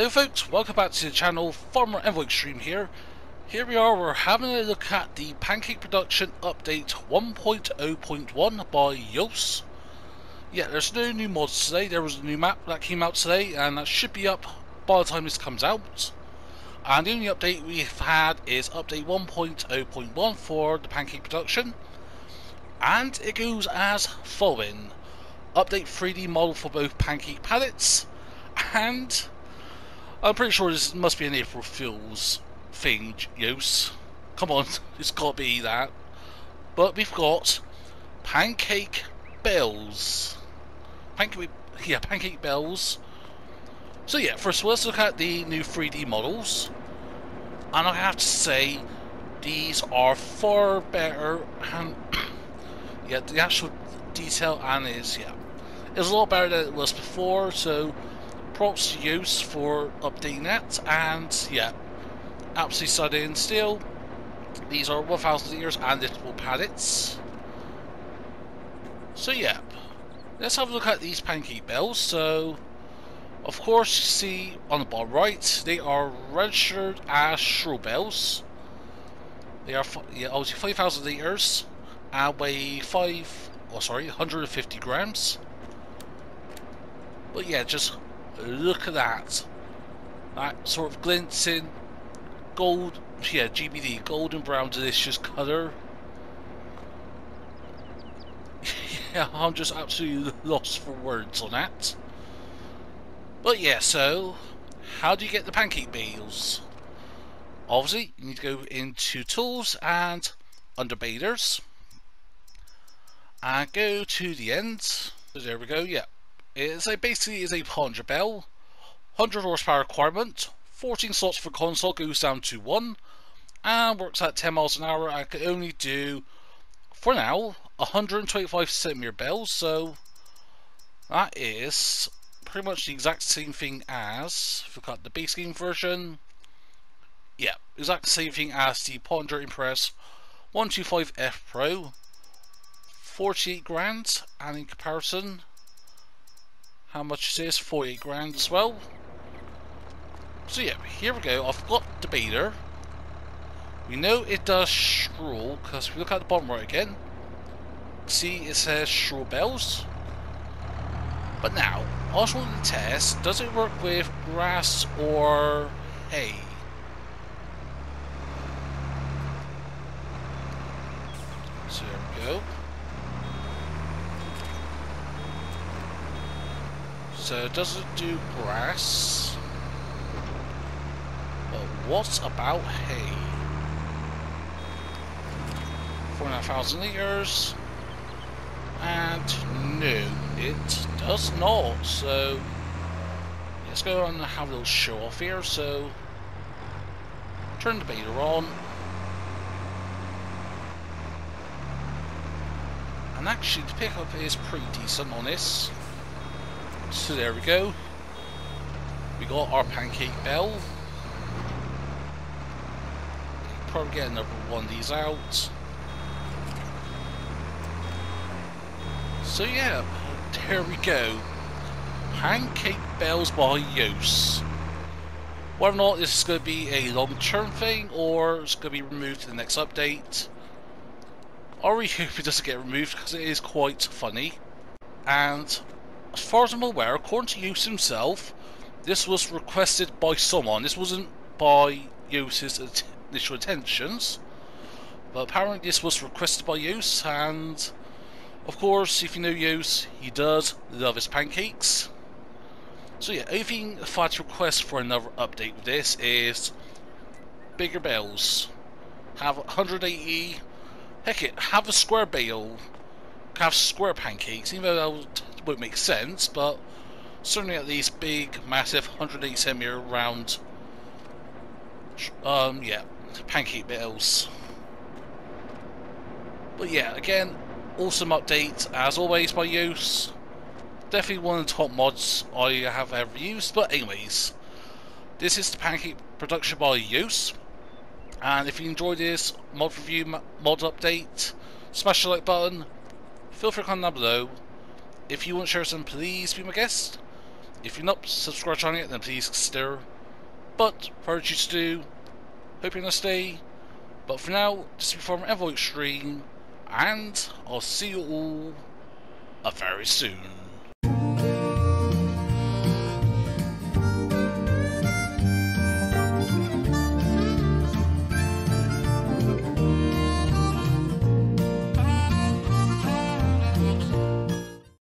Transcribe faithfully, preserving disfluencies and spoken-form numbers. Hello folks, welcome back to the channel. Farmer EnvoyXtreme here. Here we are, we're having a look at the Pancake Production Update one point oh point one by Jos. Yeah, there's no new mods today. There was a new map that came out today and that should be up by the time this comes out. And the only update we've had is update one point oh point one for the Pancake Production. And it goes as following. Update three D model for both pancake pallets and... I'm pretty sure this must be an April Fool's thing, Jos. Come on, it's got to be that. But we've got Pancake Bales. Pancake, yeah, Pancake Bales. So yeah, first of all, let's look at the new three D models. And I have to say, these are far better. And yeah, the actual detail and is yeah, it's a lot better than it was before. So. Props to Jos for updating that, and yeah, absolutely stunning still. These are one thousand liters and liftable pallets. So yeah, let's have a look at these Pancake Bales. So of course you see on the bottom right, they are registered as straw bales. They are yeah, obviously five thousand liters and weigh five, oh sorry, one hundred fifty grams. But yeah, just look at that, that sort of glinting gold, yeah, G B D, golden brown delicious colour. Yeah, I'm just absolutely lost for words on that. But yeah, so how do you get the Pancake Bales? Obviously you need to go into tools and under balers and go to the end. So there we go, yeah. It's a, basically is a Ponder Bell, one hundred horsepower requirement, fourteen slots for console, goes down to one, and works at ten miles an hour. I can only do, for now, one hundred twenty-five centimeter bells, so that is pretty much the exact same thing as, if we cut the base game version, yeah, exact same thing as the Ponder Impress one twenty-five F Pro, forty-eight grand, and in comparison, how much is this? forty-eight grand as well. So yeah, here we go. I've got the baler. We know it does straw, because if we look at the bottom right again, see it says straw bales. But now, I just want to test, does it work with grass or hay? So there we go. So it doesn't do grass, but what about hay? four thousand litres, and no, it does not. So let's go and have a little show off here. So turn the baler on, and actually the pickup is pretty decent on this. So there we go, we got our Pancake Bell. Probably get another one of these out. So yeah, there we go, Pancake Bales by Jos. Whether or not this is going to be a long term thing or it's going to be removed to the next update, I really hope it doesn't get removed because it is quite funny. And as far as I'm aware, according to Jos himself, this was requested by someone. This wasn't by Jos's initial intentions, but apparently this was requested by Jos, and of course, if you know Jos, he does love his pancakes. So yeah, anything if I had to request for another update with this is bigger bales. Have one hundred eighty, heck it, have a square bale, have square pancakes, even though won't make sense, but certainly at these big, massive, one hundred eighty centimeter round, um, yeah, Pancake Bales. But yeah, again, awesome update as always by Jos. Definitely one of the top mods I have ever used. But anyways, this is the Pancake Production by Jos, and if you enjoyed this mod review, mod update, smash the like button. Feel free to comment down below. If you want to share some, please be my guest. If you're not subscribed to the channel yet, then please consider. But, prior to do, hope you're going to stay. But for now, this is Farmer EnvoyXtreme, and I'll see you all very soon.